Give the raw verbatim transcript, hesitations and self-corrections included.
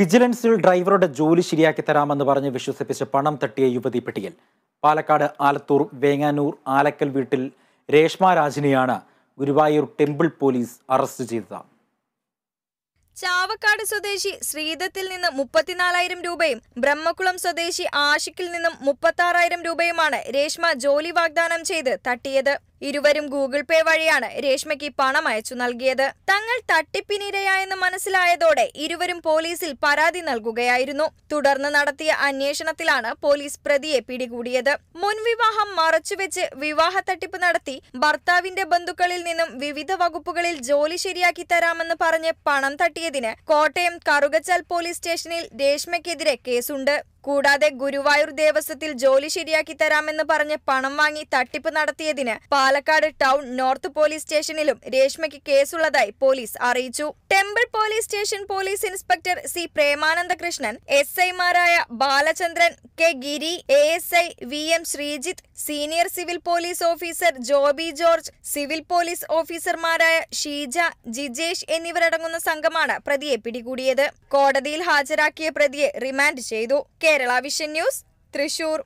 വിജിലൻസിൽ ഡ്രൈവറുടെ ജോലി ശരിയാക്കി തരാമെന്ന് പറഞ്ഞ് വിശ്വസിപ്പിച്ച് പണം തട്ടിയ യുവതി പിടിയിൽ. പാലക്കാട് ആലത്തൂർ വേങ്ങാനൂർ ആലക്കൽ വീട്ടിൽ രേഷ്മ രാജിനെയാണ് ഗുരുവായൂർ ടെമ്പിൾ പോലീസ് അറസ്റ്റ് ചെയ്തത്. ചാവക്കാട് സ്വദേശി ശ്രീധത്തിൽ നിന്ന് മുപ്പത്തിനാലായിരം രൂപയും ബ്രഹ്മകുളം സ്വദേശി ആഷിക്കിൽ നിന്നും മുപ്പത്തി ആറായിരം രൂപയുമാണ് രേഷ്മ ജോലി വാഗ്ദാനം ചെയ്ത് തട്ടിയത്. ഇരുവരും ഗൂഗിൾ പേ വഴിയാണ് രേഷ്മയ്ക്ക് പണം അയച്ചു നൽകിയത്. തങ്ങൾ തട്ടിപ്പിനിരയായെന്ന് മനസ്സിലായതോടെ ഇരുവരും പോലീസിൽ പരാതി നൽകുകയായിരുന്നു. തുടർന്ന് നടത്തിയ അന്വേഷണത്തിലാണ് പോലീസ് പ്രതിയെ പിടികൂടിയത്. മുൻവിവാഹം മറച്ചുവെച്ച് വിവാഹ തട്ടിപ്പ് നടത്തി ഭർത്താവിന്റെ ബന്ധുക്കളിൽ നിന്നും വിവിധ വകുപ്പുകളിൽ ജോലി ശരിയാക്കി തരാമെന്ന് പറഞ്ഞ് പണം തട്ടിയതിന് കോട്ടയം കറുകച്ചാൽ പോലീസ് സ്റ്റേഷനിൽ രേഷ്മയ്ക്കെതിരെ കേസുണ്ട്. കൂടാതെ ഗുരുവായൂർ ദേവസ്വത്തിൽ ജോലി ശരിയാക്കി തരാമെന്ന് പറഞ്ഞ് പണം വാങ്ങി തട്ടിപ്പ് നടത്തിയതിന് പാലക്കാട് ടൗൺ നോർത്ത് പോലീസ് സ്റ്റേഷനിലും രേഷ്മയ്ക്ക് കേസുള്ളതായി പോലീസ് അറിയിച്ചു. Temple police station police inspector C Premanandakrishnan, S ഐമാരായ Balachandran, K Giri, A S I V M Sreejith, senior civil police officer Joby George, civil police ഓഫീസർമാരായ ഷീജ, ജിജേഷ് എന്നിവരടങ്ങുന്ന സംഘമാണ് പ്രതിയെ പിടികൂടിയത്. കോടതിയിൽ ഹാജരാക്കിയ പ്രതിയെ റിമാൻഡ് ചെയ്തു. Kerala vision news, Thrissur.